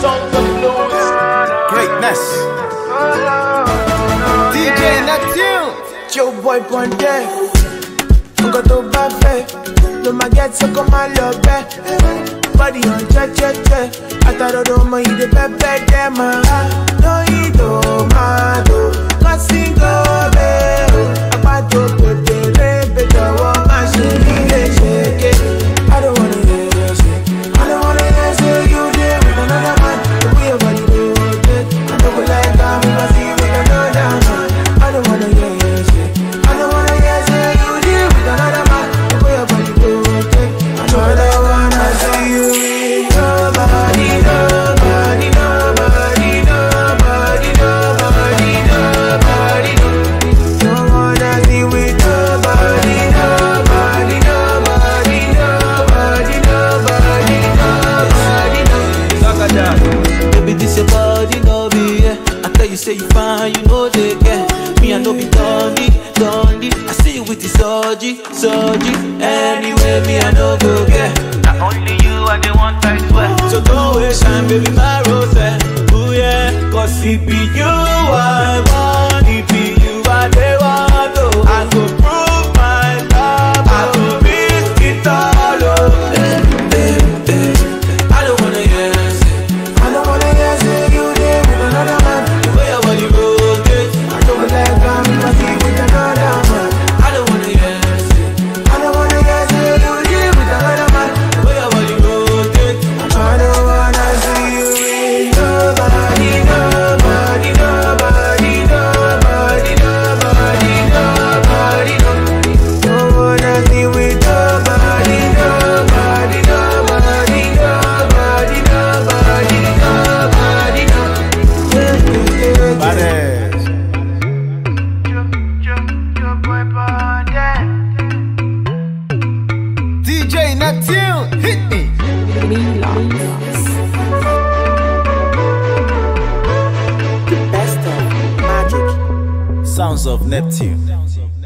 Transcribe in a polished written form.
sound of blues. Greatness. DJ Neptune. Joeboy Ponte. Nko to ba fe. No maget so come my love back. Body on check check check. Ataro do mo ide pepe dema. No ido mado. Kasingo beo. Apato pote rebe tawo mashini le sheke. I don't wanna. Sounds of Neptune.